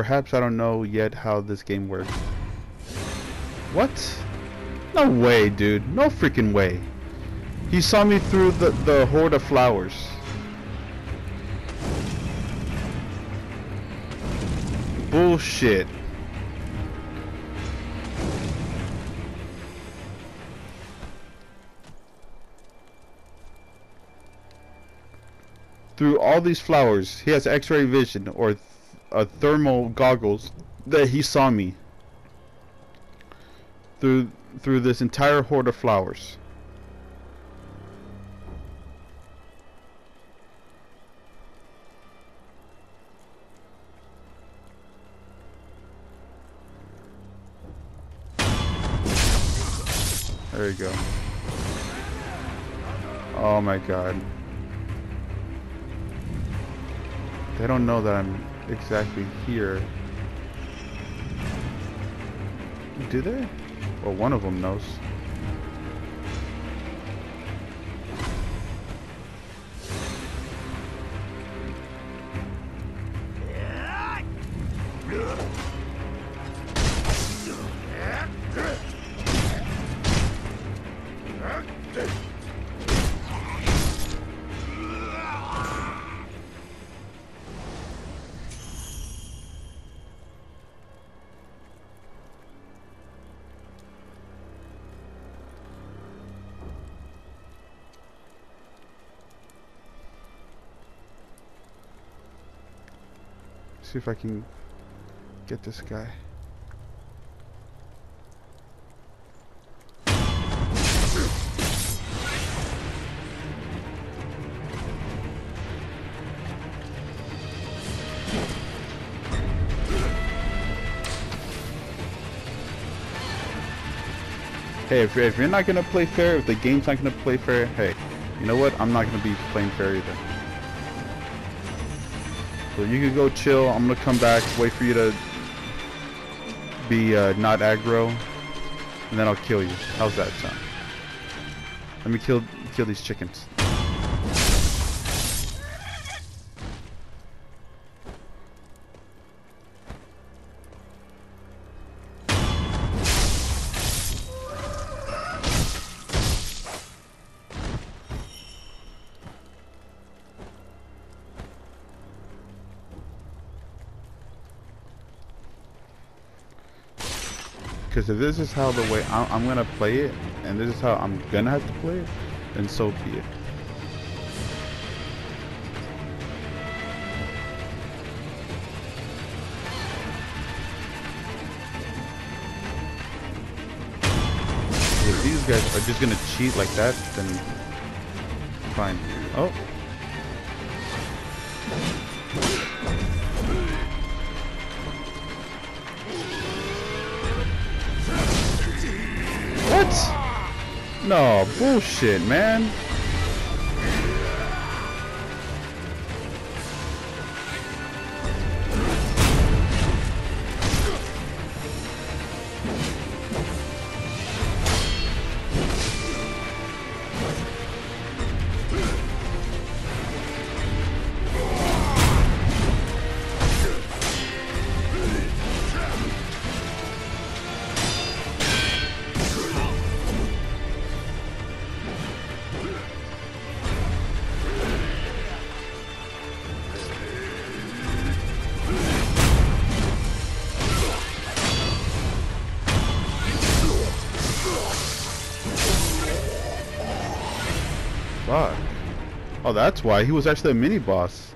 Perhaps I don't know yet how this game works. What? No way, dude. No freaking way. He saw me through the horde of flowers. Bullshit. Through all these flowers, he has X-ray vision or thermal goggles that he saw me. Through this entire horde of flowers. There you go. Oh my god. They don't know that I'm exactly here. Do they? Well, one of them knows. See if I can get this guy. Hey, if you're not gonna play fair, if the game's not gonna play fair, hey, you know what? I'm not gonna be playing fair either. So you can go chill. I'm gonna come back, wait for you to be not aggro, and then I'll kill you. How's that sound? Let me kill these chickens. Because if this is how the way I'm gonna play it, and this is how I'm gonna have to play it, then so be it. If these guys are just gonna cheat like that, then fine. Oh. No, bullshit, man. Fuck. Oh, that's why. He was actually a mini-boss.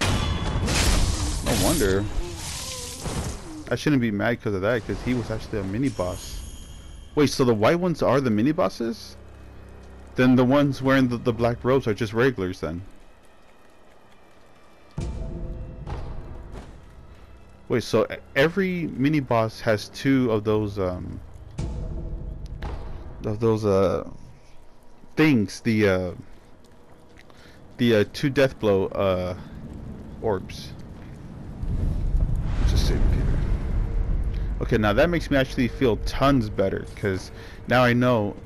No wonder. I shouldn't be mad because of that, because he was actually a mini-boss. Wait, so the white ones are the mini-bosses? Then the ones wearing the black robes are just regulars, then. Wait, so every mini-boss has two of those, things, the two death blow orbs. Just save Peter. Okay, now that makes me actually feel tons better, because now I know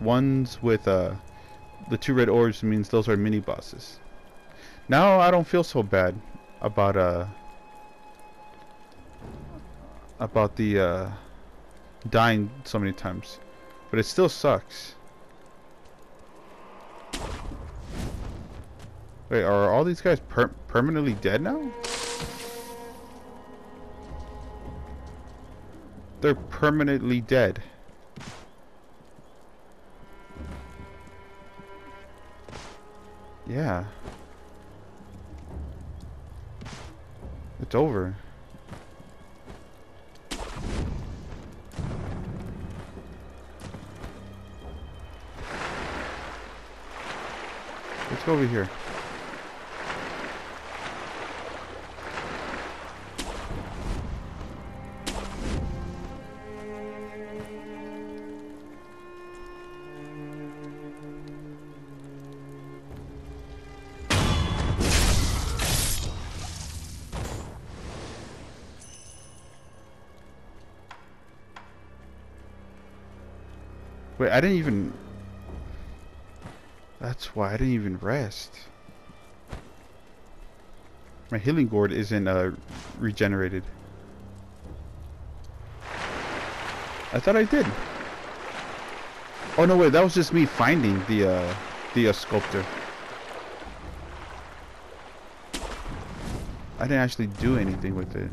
ones with the 2 red orbs means those are mini bosses. Now I don't feel so bad about the dying so many times, but it still sucks. Wait, are all these guys permanently dead now? They're permanently dead. Yeah. It's over. Let's go over here. Wait, I didn't even... That's why I didn't even rest. My healing gourd isn't regenerated. I thought I did. Oh no, wait, that was just me finding the sculptor. I didn't actually do anything with it.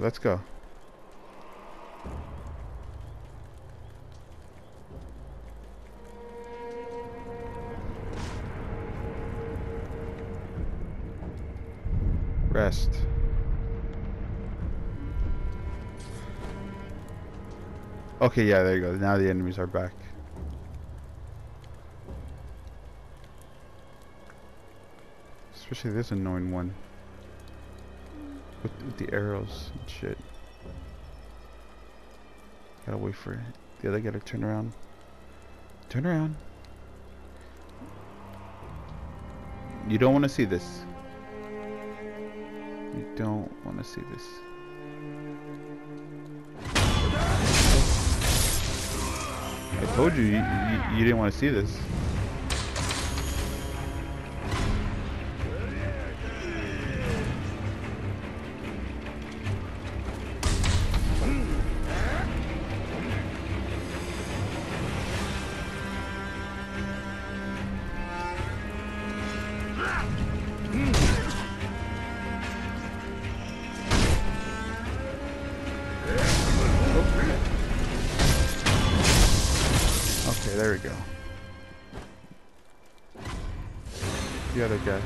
Let's go. Rest. Okay, yeah, there you go. Now the enemies are back. Especially this annoying one. With the arrows and shit. Gotta wait for the other guy to turn around. Turn around. You don't want to see this. You don't want to see this. I told you, you didn't want to see this. There we go. The other guy.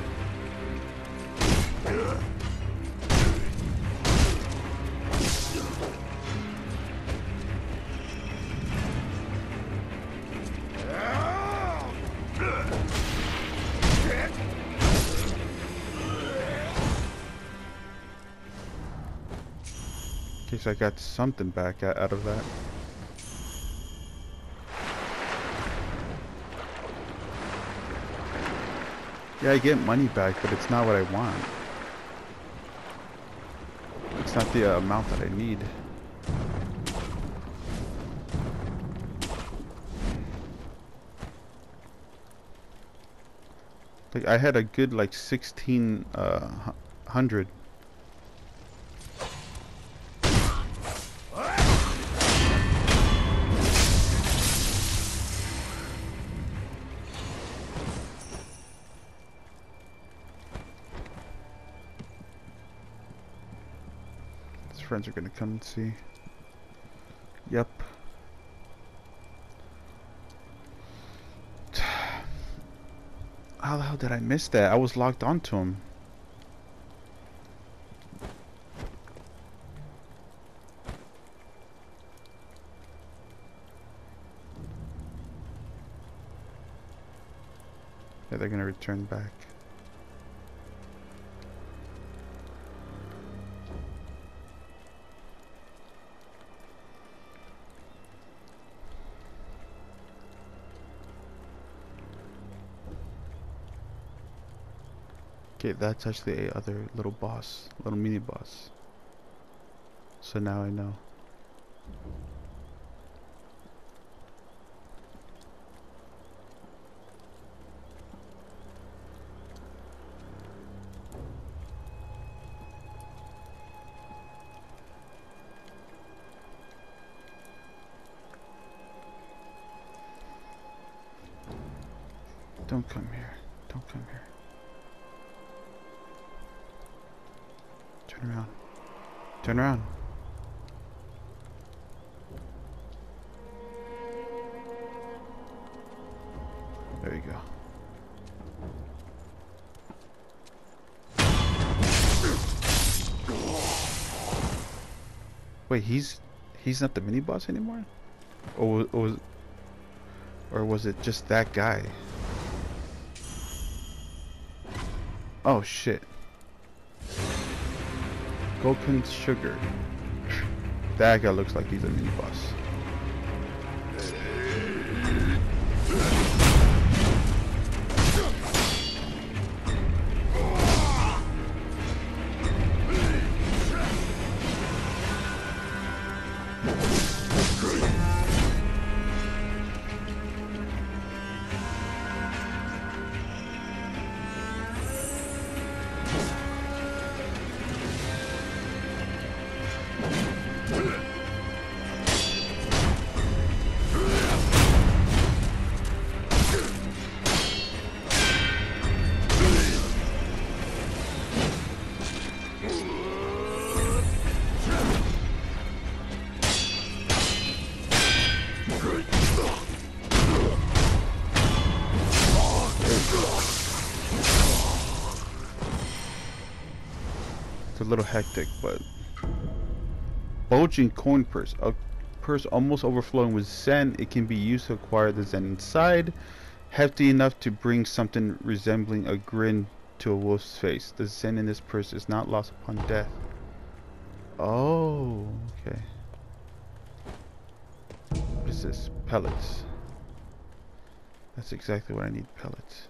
Okay, so I got something back out of that. Yeah, I get money back, but it's not what I want. It's not the amount that I need. Like, I had a good, like, 1,600. Friends are gonna come and see. Yep. How the hell did I miss that? I was locked onto him. Yeah, they're gonna return back. Okay, that's actually a other little boss, little mini boss. So now I know. Don't come here. Don't come here. Turn around. Turn around. There you go. Wait, he's not the mini boss anymore? Or was it just that guy? Oh shit. Golden Sugar. That guy looks like he's a mini boss. A little hectic, but bulging coin purse, a purse almost overflowing with zen. It can be used to acquire the zen inside, hefty enough to bring something resembling a grin to a wolf's face. The zen in this purse is not lost upon death. Oh, okay. What is this? Pellets. That's exactly what I need, pellets.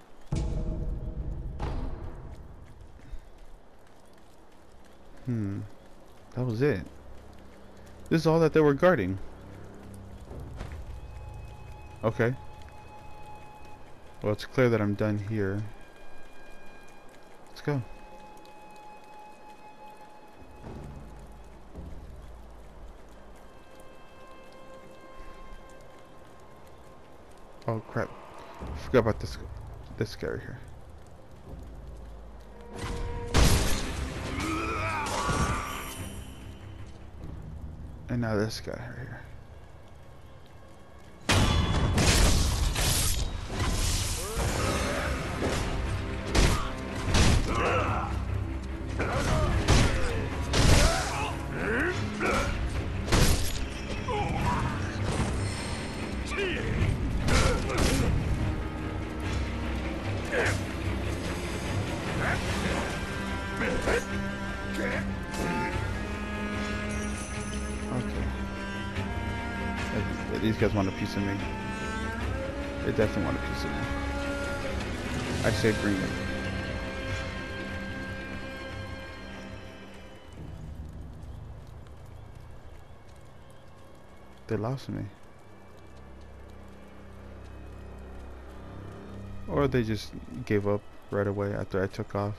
That was it. This is all that they were guarding. Okay. Well, it's clear that I'm done here. Let's go. Oh crap. I forgot about this guy right here. And now this guy right here. These guys want a piece of me. They definitely want a piece of me. I say bring them. They lost me. Or they just gave up right away after I took off.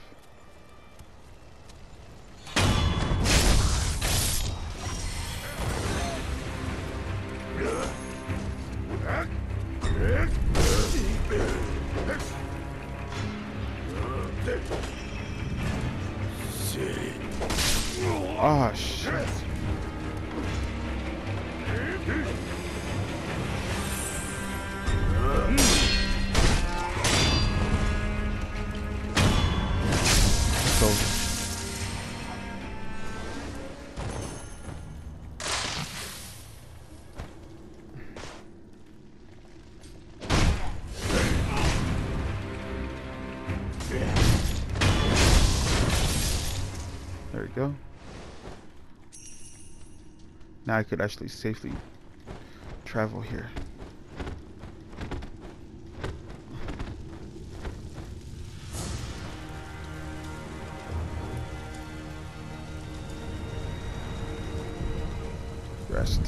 Oh shit. There we go. Now I could actually safely travel here. rest.